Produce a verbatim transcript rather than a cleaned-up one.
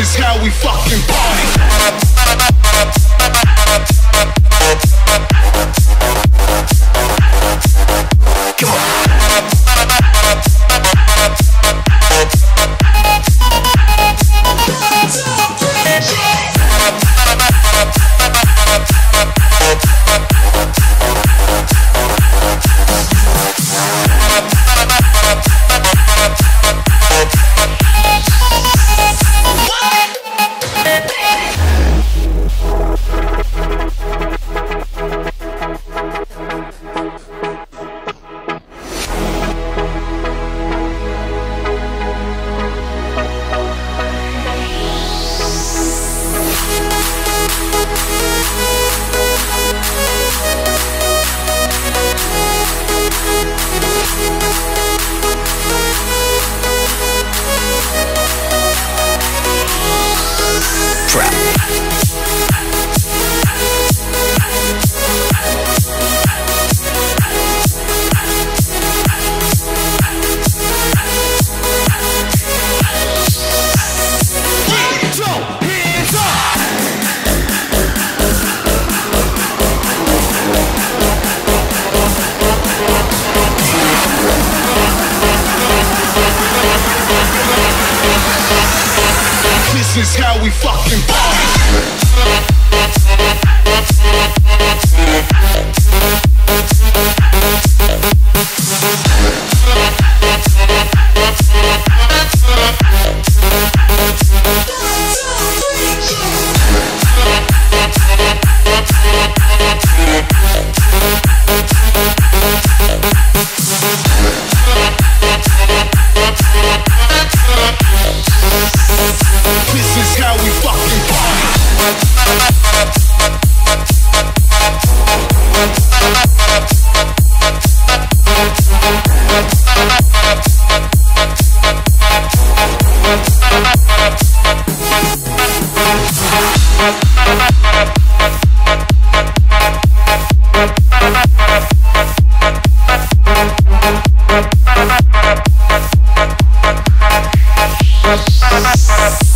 is how we fucking party. Come on. This is how we fucking party. We'll be right back.